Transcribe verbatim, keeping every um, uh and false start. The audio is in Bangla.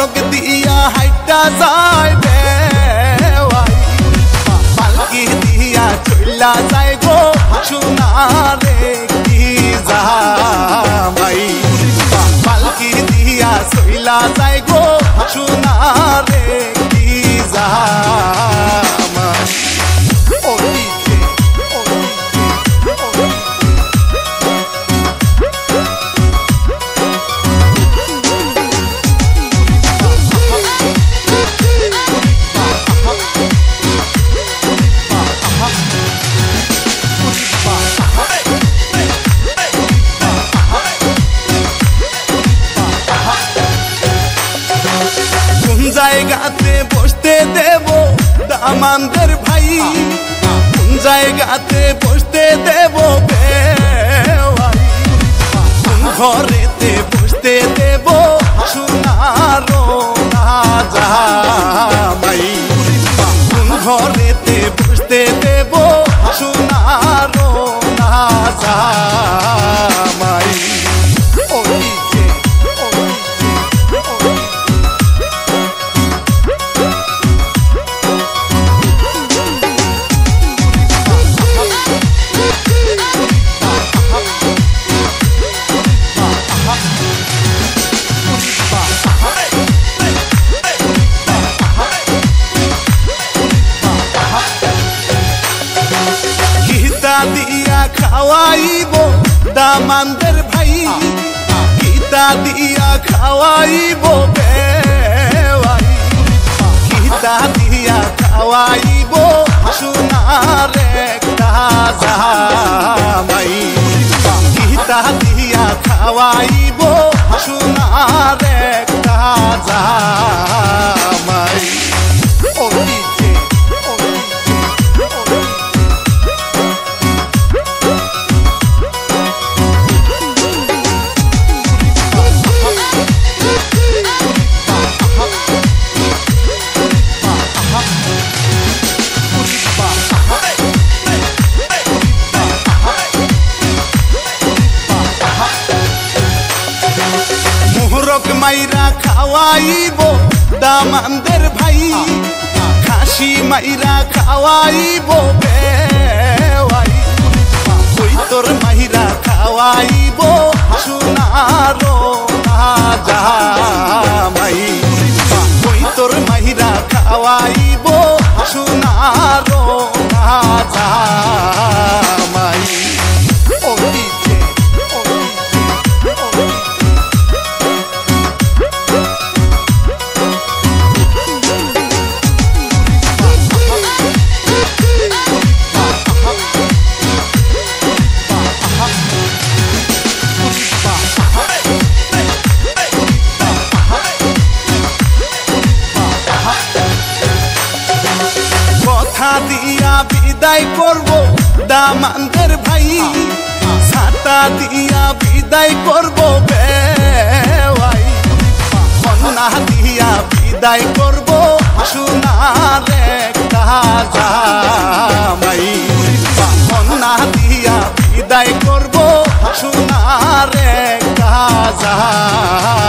রোগ দিয়া হাইটা যাইবে পালকি দিয়া চলা যায় গো সোনা রে কি জামাই পালকি দিয়া চলা যায় গো সোনা রে কি জামাই জায়গাতে বসতে দেব আমাদের ভাই কোন জায়গাতে বসতে দেব ঘরেতে বসতে দেব সোনার রাজা ভাই ঘরেতে বসতে দেব সোনার রাজা ভাই খাওয়াইবো দামানদের ভাই গীতা দিয়া খাওয়াইবো বেওয়াই গীতা দিয়া খাওয়াইবো সোনার একটা জামাই গীতা দিয়া খাওয়াইবো সোনার একটা জামাই মাইরা খাওয়াইব দামানদের ভাই খাসি মাইরা খাওয়াইব বেওয়াই কই তোর মাইরা খাওয়াইব সোনার রাজা ভাই কই তোর মাইরা খাওয়াইব সোনার রাজা ভাই বিদায় করবো দামানদের ভাই ছাতা দিয়া বিদায় করবো বেওয়াই কন্যা দিয়া বিদায় করবো সোনার একটা জামাই কন্যা দিয়া বিদায় করবো সোনার একটা জামাই।